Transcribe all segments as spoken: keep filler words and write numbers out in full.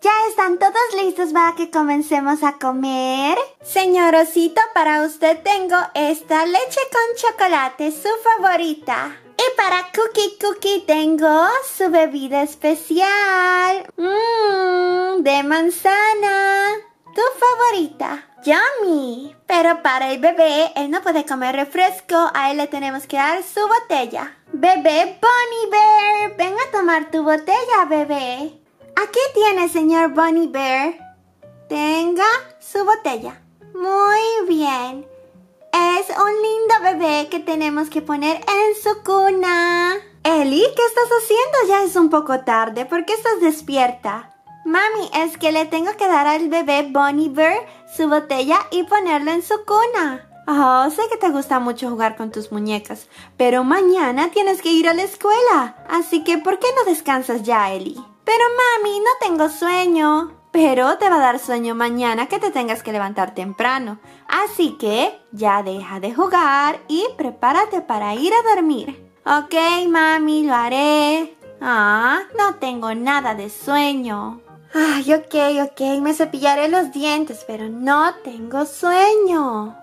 ¿Ya están todos listos para que comencemos a comer? Señor Osito, para usted tengo esta leche con chocolate, su favorita. Y para Cookie Cookie tengo su bebida especial. Mmm, de manzana, tu favorita. ¡Yummy! Pero para el bebé, él no puede comer refresco, a él le tenemos que dar su botella. Bebé Bunny Bear, ven a tomar tu botella, bebé. Aquí tiene, señor Bunny Bear. Tenga su botella. Muy bien. Es un lindo bebé que tenemos que poner en su cuna. Eli, ¿qué estás haciendo? Ya es un poco tarde. ¿Por qué estás despierta? Mami, es que le tengo que dar al bebé Bunny Bear su botella y ponerlo en su cuna. Oh, sé que te gusta mucho jugar con tus muñecas, pero mañana tienes que ir a la escuela. Así que, ¿por qué no descansas ya, Eli? Pero mami, no tengo sueño. Pero te va a dar sueño mañana que te tengas que levantar temprano. Así que, ya deja de jugar y prepárate para ir a dormir. Ok, mami, lo haré. Ah, no tengo nada de sueño. Ay, ok, ok, me cepillaré los dientes, pero no tengo sueño.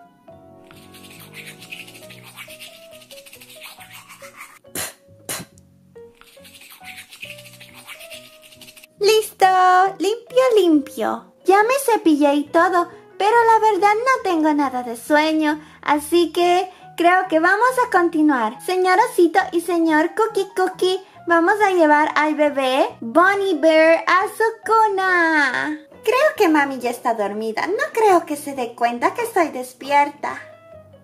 ¡Listo! Limpio, limpio. Ya me cepillé y todo, pero la verdad no tengo nada de sueño, así que creo que vamos a continuar. Señor Osito y señor Cookie Cookie, vamos a llevar al bebé Bunny Bear a su cuna. Creo que mami ya está dormida. No creo que se dé cuenta que estoy despierta.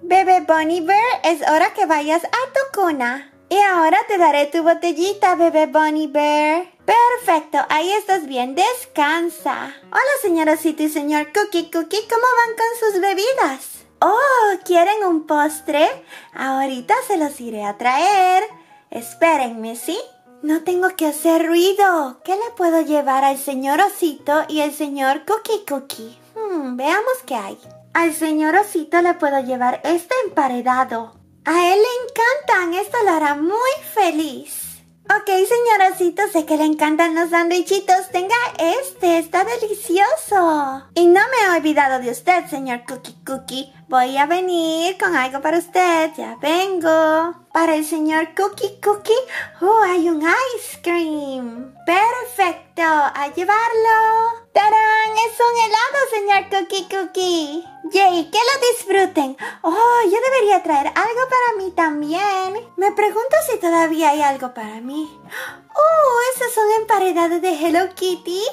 Bebé Bunny Bear, es hora que vayas a tu cuna. Y ahora te daré tu botellita, bebé Bunny Bear. Perfecto, ahí estás bien. Descansa. Hola, señor Osito y señor Cookie Cookie. ¿Cómo van con sus bebidas? Oh, ¿quieren un postre? Ahorita se los iré a traer. Espérenme, ¿sí? No tengo que hacer ruido. ¿Qué le puedo llevar al señor Osito y al señor Cookie Cookie? Hmm, veamos qué hay. Al señor Osito le puedo llevar este emparedado. A él le encantan. Esto lo hará muy feliz. Ok, señor Osito, sé que le encantan los sándwichitos. Tenga este, está delicioso. Y no me he olvidado de usted, señor Cookie Cookie. Voy a venir con algo para usted. Ya vengo. Para el señor Cookie Cookie, oh, hay un ice cream. Perfecto, a llevarlo. ¡Tarán! Es un helado, señor Cookie Cookie. Yay, que lo disfruten. Oh, yo debería traer algo para mí también. Me pregunto si todavía hay algo para mí. Oh, esos son emparedados de Hello Kitty.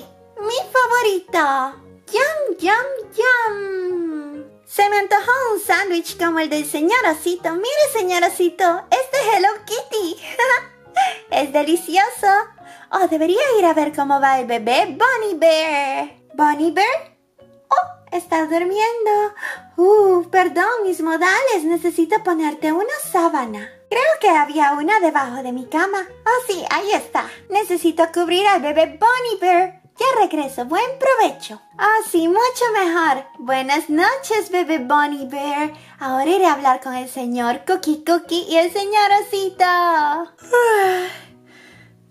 Mi favorito. Yum, yum, yum. Se me antojó un sándwich como el del señor Osito. Mire, señor Osito, este es Hello Kitty. Es delicioso. Oh, debería ir a ver cómo va el bebé Bunny Bear. ¿Bunny Bear? Oh, está durmiendo. Uh, perdón, mis modales. Necesito ponerte una sábana. Creo que había una debajo de mi cama. Oh, sí, ahí está. Necesito cubrir al bebé Bunny Bear. Ya regreso, buen provecho. Ah, oh, sí, mucho mejor. Buenas noches, bebé Bunny Bear. Ahora iré a hablar con el señor Cookie Cookie y el señor Osito.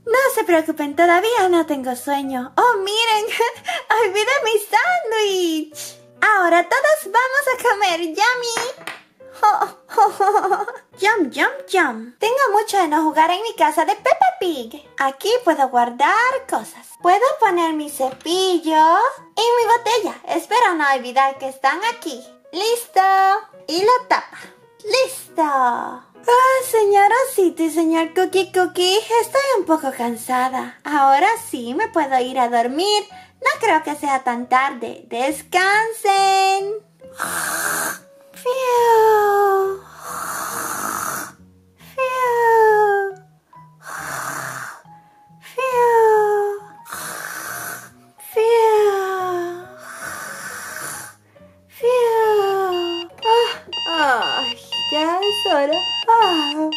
No se preocupen, todavía no tengo sueño. Oh, miren, olvidé mi sándwich. Ahora todos vamos a comer, yummy. Oh, oh, oh, oh. Yum, yum, yum. Tengo mucho de no jugar en mi casa de Peppa Pig. Aquí puedo guardar cosas. Puedo poner mi cepillo y mi botella. Espero no olvidar que están aquí. Listo. Y la tapa. Listo. Oh, señor Osito y señor Cookie Cookie, estoy un poco cansada. Ahora sí me puedo ir a dormir. No creo que sea tan tarde. Descansen. Fiu. Fiu. Fiu. Fiu. Fiu. Ah, ah, ya es hora. Ah.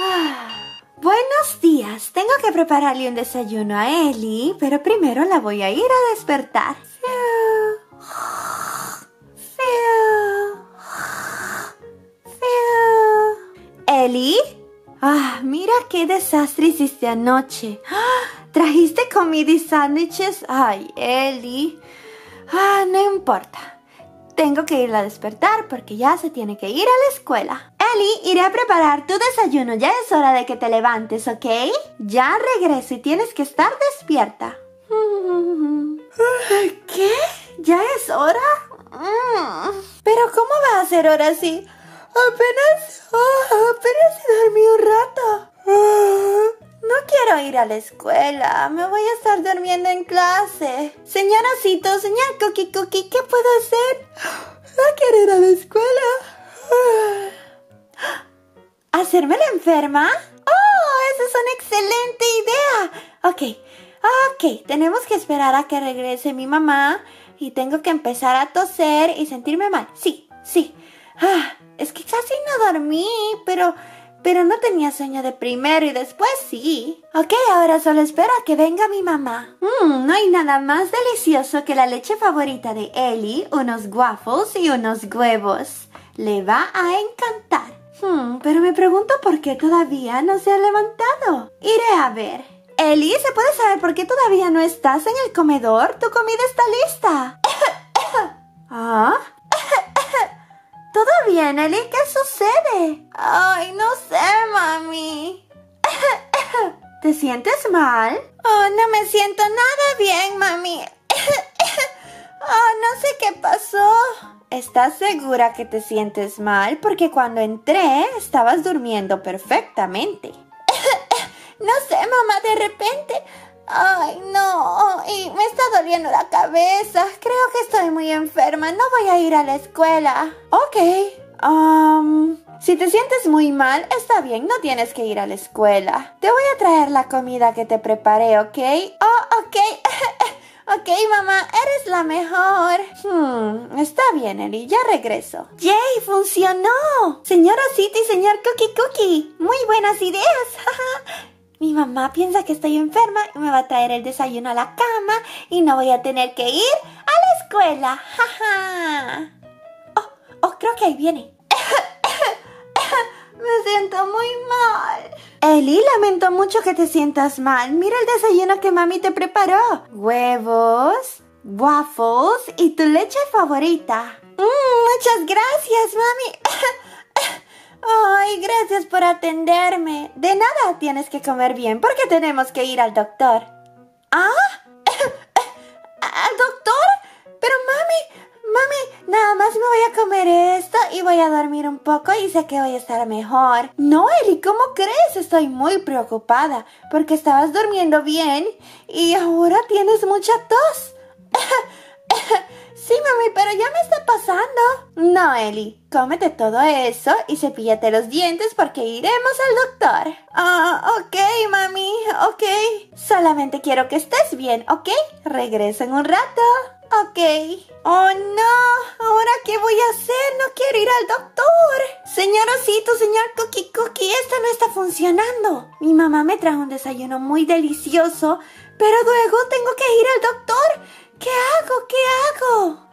Ah. Buenos días. Tengo que prepararle un desayuno a Eli, pero primero la voy a ir a despertar. Eli, ah, mira qué desastre hiciste anoche. ¡Ah! ¿Trajiste comida y sándwiches? Ay, Eli. Ah, no importa. Tengo que irla a despertar porque ya se tiene que ir a la escuela. Eli, iré a preparar tu desayuno. Ya es hora de que te levantes, ¿ok? Ya regreso y tienes que estar despierta. ¿Qué? ¿Ya es hora? ¿Pero cómo va a ser hora así? Apenas... Oh, apenas dormí un rato. No quiero ir a la escuela. Me voy a estar durmiendo en clase. Señor Osito, señor Cookie Cookie, ¿qué puedo hacer? No quiero ir a la escuela. ¿Hacerme la enferma? ¡Oh! ¡Esa es una excelente idea! Ok, ok. Tenemos que esperar a que regrese mi mamá. Y tengo que empezar a toser y sentirme mal. Sí, sí. Ah, es que casi no dormí, pero... Pero no tenía sueño de primero y después sí. Ok, ahora solo espero a que venga mi mamá. Mmm, no hay nada más delicioso que la leche favorita de Eli, unos waffles y unos huevos. Le va a encantar. Hmm, pero me pregunto por qué todavía no se ha levantado. Iré a ver. Eli, ¿se puede saber por qué todavía no estás en el comedor? Tu comida está lista. ¿Ah? ¿Todo bien, Eli? ¿Qué sucede? Ay, no sé, mami. ¿Te sientes mal? Oh, no me siento nada bien, mami. Oh, no sé qué pasó. ¿Estás segura que te sientes mal? Porque cuando entré, estabas durmiendo perfectamente. No sé, mamá, de repente... Ay, no, y me está doliendo la cabeza. Creo que estoy muy enferma. No voy a ir a la escuela. Ok. Um, si te sientes muy mal, está bien. No tienes que ir a la escuela. Te voy a traer la comida que te preparé, ¿ok? Oh, ok. Ok, mamá, eres la mejor. Hmm, está bien, Eli, ya regreso. ¡Yay! ¡Funcionó! Señor Osito y señor Cookie Cookie, muy buenas ideas. Mi mamá piensa que estoy enferma y me va a traer el desayuno a la cama y no voy a tener que ir a la escuela. ¡Jaja! Oh, oh, creo que ahí viene. Me siento muy mal. Eli, lamento mucho que te sientas mal. Mira el desayuno que mami te preparó. Huevos, waffles y tu leche favorita. Mm, muchas gracias, mami. Ay, gracias por atenderme. De nada, tienes que comer bien porque tenemos que ir al doctor. ¿Ah? ¿Al doctor? Pero mami, mami, nada más me voy a comer esto y voy a dormir un poco y sé que voy a estar mejor. No, Eli, ¿cómo crees? Estoy muy preocupada porque estabas durmiendo bien y ahora tienes mucha tos. Sí, mami, pero ya me está pasando. No, Eli, cómete todo eso y cepíllate los dientes porque iremos al doctor. Ah, oh, ok, mami, ok. Solamente quiero que estés bien, ¿ok? Regreso en un rato. Ok. Oh, no. ¿Ahora qué voy a hacer? No quiero ir al doctor. Señor Osito, señor Cookie Cookie, esto no está funcionando. Mi mamá me trajo un desayuno muy delicioso, pero luego tengo que ir al doctor. ¿Qué hago? ¿Qué hago?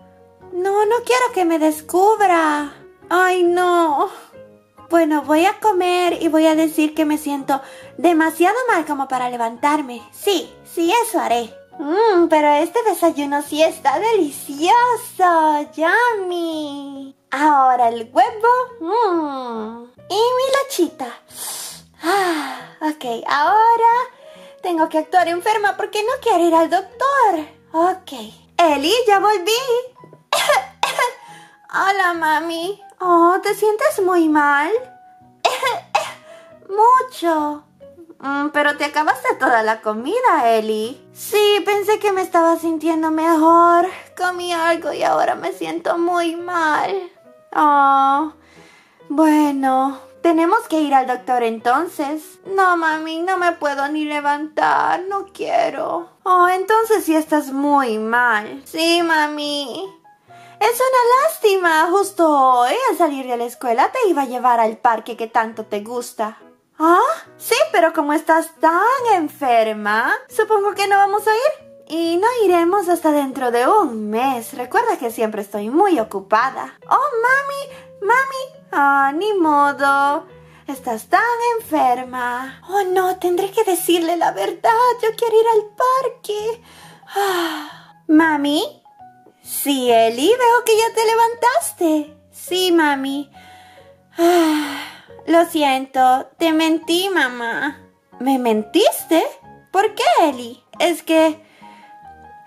No, no quiero que me descubra. Ay, no. Bueno, voy a comer y voy a decir que me siento demasiado mal como para levantarme. Sí, sí, eso haré. Mmm, pero este desayuno sí está delicioso. Yummy. Ahora el huevo. Mmm. Y mi lechita. Ah, ok, ahora tengo que actuar enferma porque no quiero ir al doctor. Ok. Eli, ya volví. Hola, mami. Oh, ¿te sientes muy mal? Mucho. Mm, pero te acabaste toda la comida, Eli. Sí, pensé que me estaba sintiendo mejor. Comí algo y ahora me siento muy mal. Oh, bueno... Tenemos que ir al doctor entonces. No, mami, no me puedo ni levantar, no quiero. Oh, entonces sí estás muy mal. Sí, mami. Es una lástima, justo hoy al salir de la escuela te iba a llevar al parque que tanto te gusta. ¿Ah? Sí, pero como estás tan enferma, supongo que no vamos a ir. Y no iremos hasta dentro de un mes. Recuerda que siempre estoy muy ocupada. Oh, mami, mami. Ah, ni modo. estás tan enferma. Oh no, tendré que decirle la verdad, yo quiero ir al parque. Ah. Mami, sí, Eli, veo que ya te levantaste. Sí, mami. Ah. Lo siento, te mentí, mamá. ¿Me mentiste? ¿Por qué, Eli? Es que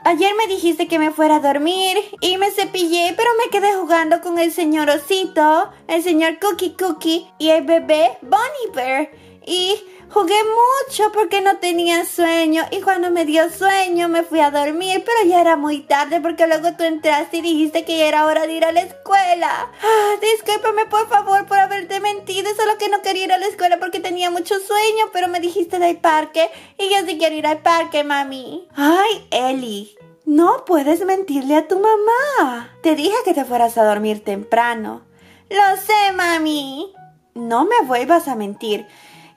ayer me dijiste que me fuera a dormir y me cepillé, pero me quedé jugando con el señor Osito, el señor Cookie Cookie y el bebé Bunny Bear. Y jugué mucho porque no tenía sueño y cuando me dio sueño me fui a dormir, pero ya era muy tarde porque luego tú entraste y dijiste que ya era hora de ir a la escuela. Ah, discúlpame por favor por haberte mentido, solo que no quería ir a la escuela porque tenía mucho sueño, pero me dijiste del parque y yo sí quiero ir al parque, mami. Ay, Eli, no puedes mentirle a tu mamá. Te dije que te fueras a dormir temprano. Lo sé, mami. No me vuelvas a mentir.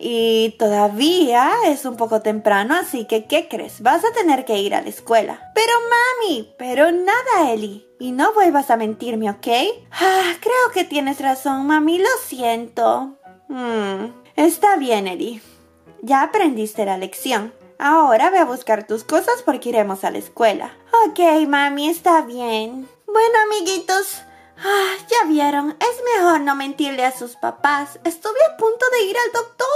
Y todavía es un poco temprano, así que, ¿qué crees? Vas a tener que ir a la escuela. Pero mami, pero nada, Eli. Y no vuelvas a mentirme, ¿ok? Ah, creo que tienes razón, mami, lo siento. Hmm. Está bien, Eli. Ya aprendiste la lección. Ahora ve a buscar tus cosas porque iremos a la escuela. Ok, mami, está bien. Bueno, amiguitos. Ah, ya vieron, es mejor no mentirle a sus papás. Estuve a punto de ir al doctor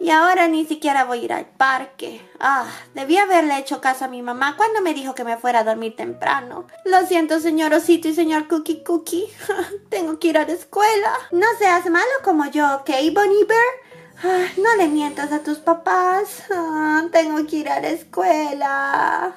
y ahora ni siquiera voy a ir al parque. Ah, debí haberle hecho caso a mi mamá cuando me dijo que me fuera a dormir temprano. Lo siento, señor Osito y señor Cookie Cookie. Tengo que ir a la escuela. No seas malo como yo, ¿ok, Bunny Bear? Ah, no le mientas a tus papás. Ah, tengo que ir a la escuela.